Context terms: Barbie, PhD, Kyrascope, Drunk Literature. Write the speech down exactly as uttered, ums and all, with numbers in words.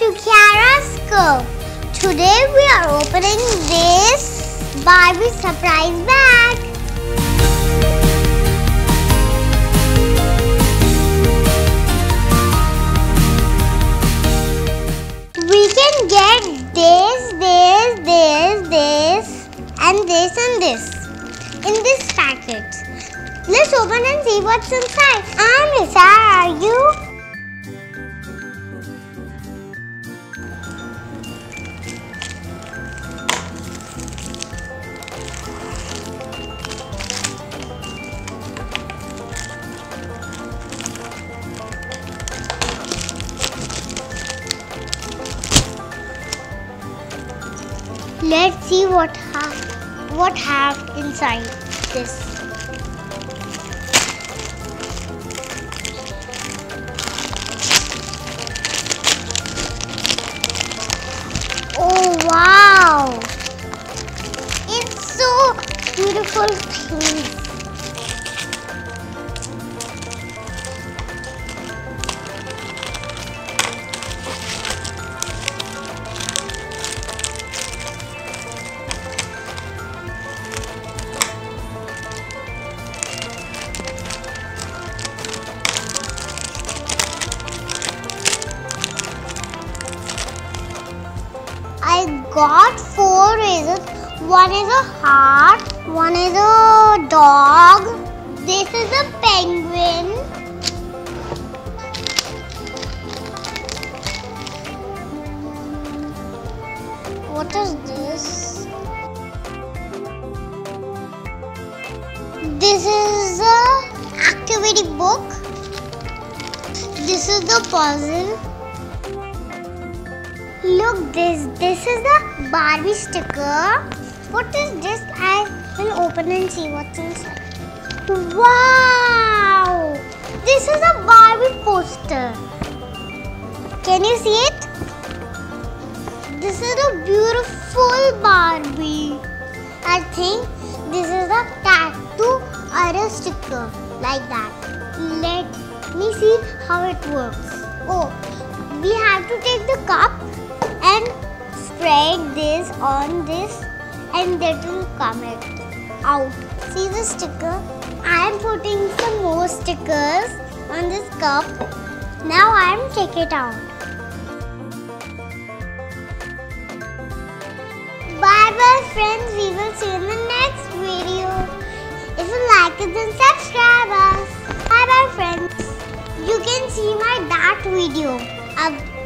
to Kyrascope. Today we are opening this Barbie surprise bag. We can get this, this, this, this and this and this in this packet. Let's open and see what's inside. Amisa, are you? Let's see what have what have inside this. Oh wow! It's so beautiful things. I got four razors. One is a heart, one is a dog, this is a penguin, what is this? This is a activity book, this is the puzzle. Look this, this is the Barbie sticker. What is this? I will open and see what's inside. Wow! This is a Barbie poster. Can you see it? This is a beautiful Barbie. I think this is a tattoo or a sticker like that. Let me see how it works. Oh, we have to take the cup and spread this on this and that will come it out. See the sticker? I am putting some more stickers on this cup. Now I am taking it out. Bye bye friends. We will see you in the next video. If you like it, then subscribe us. Bye bye friends. You can see my that video. Ab